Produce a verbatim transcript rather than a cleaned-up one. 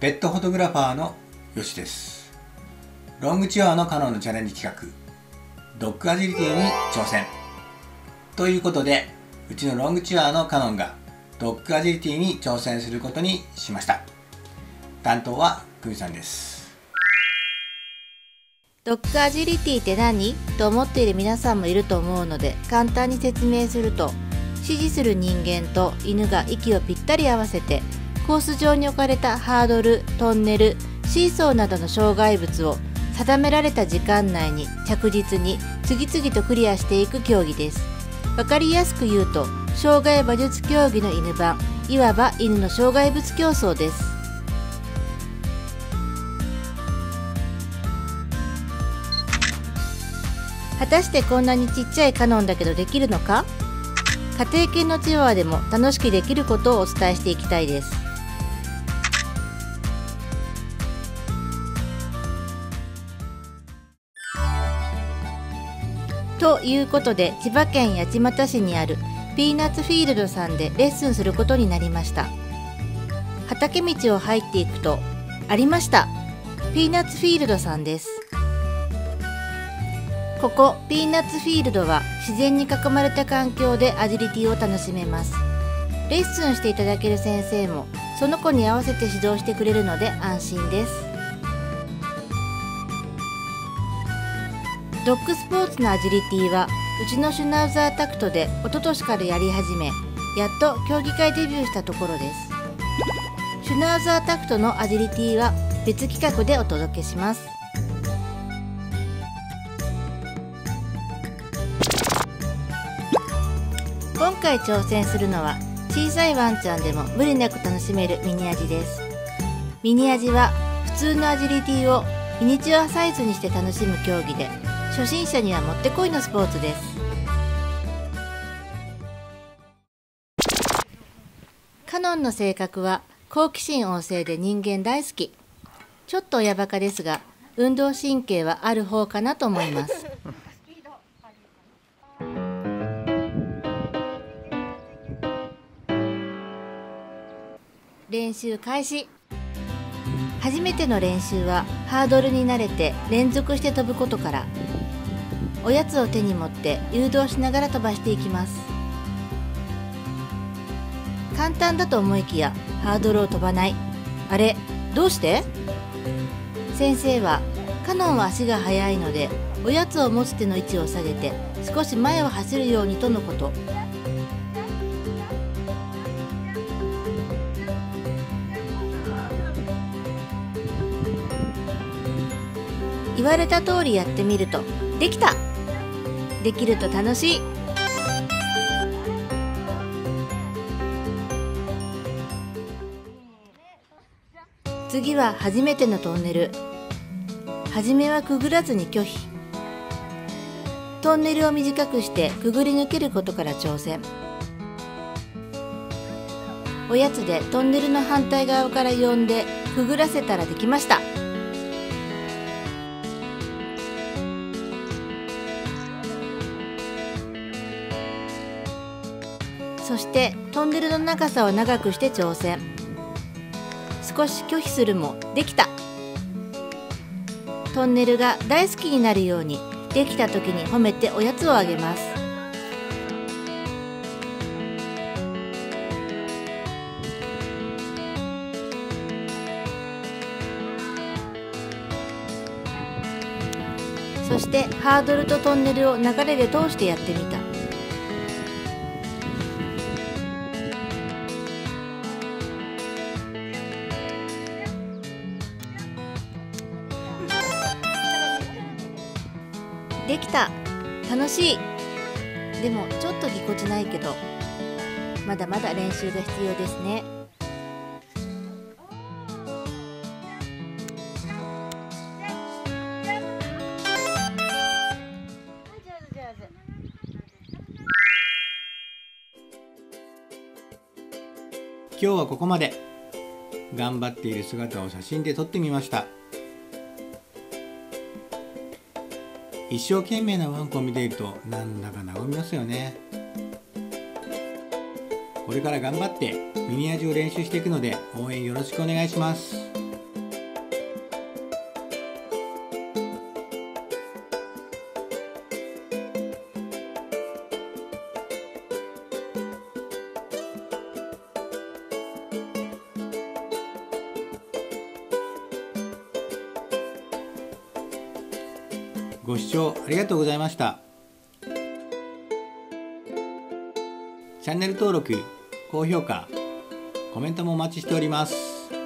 ペットフォトグラファーのよしです。ロングチワワのカノンのチャレンジ企画、ドッグアジリティに挑戦ということで、うちのロングチワワのカノンがドッグアジリティに挑戦することにしました。担当は久美さんです。ドッグアジリティって何と思っている皆さんもいると思うので、簡単に説明すると、指示する人間と犬が息をぴったり合わせて、コース上に置かれたハードル、トンネル、シーソーなどの障害物を定められた時間内に着実に次々とクリアしていく競技です。わかりやすく言うと、障害馬術競技の犬版、いわば犬の障害物競争です。果たしてこんなにちっちゃいカノンだけどできるのか？家庭犬のチワワでも楽しくできることをお伝えしていきたいです。ということで、千葉県八街市にあるピーナッツフィールドさんでレッスンすることになりました。畑道を入っていくとありました、ピーナッツフィールドさんです。ここピーナッツフィールドは自然に囲まれた環境でアジリティを楽しめます。レッスンしていただける先生もその子に合わせて指導してくれるので安心です。ドッグスポーツのアジリティはうちのシュナウザータクトで一昨年からやり始め、やっと競技会デビューしたところです。シュナウザータクトのアジリティは別企画でお届けします。今回挑戦するのは、小さいワンちゃんでも無理なく楽しめるミニアジです。ミニアジは普通のアジリティをミニチュアサイズにして楽しむ競技で、初心者にはもってこいのスポーツです。カノンの性格は好奇心旺盛で人間大好き。ちょっと親バカですが、運動神経はある方かなと思います。練習開始。初めての練習はハードルに慣れて連続して飛ぶことから、おやつを手に持って誘導しながら飛ばしていきます。簡単だと思いきやハードルを飛ばない、あれどうして？先生は、カノンは足が速いのでおやつを持つ手の位置を下げて少し前を走るようにとのこと。言われた通りやってみるとできた、できると楽しい。次は初めてのトンネル。初めはくぐらずに拒否。トンネルを短くしてくぐり抜けることから挑戦。おやつでトンネルの反対側から呼んでくぐらせたらできました。そしてトンネルの長さを長くして挑戦。少し拒否するもできた。トンネルが大好きになるように、できた時に褒めておやつをあげます。そしてハードルとトンネルを流れで通してやってみた。できた、楽しい。でもちょっとぎこちないけど、まだまだ練習が必要ですね。今日はここまで。頑張っている姿を写真で撮ってみました。一生懸命なワンコを見ているとなんだか和みますよね。これから頑張ってミニアジを練習していくので、応援よろしくお願いします。ご視聴ありがとうございました。チャンネル登録、高評価、コメントもお待ちしております。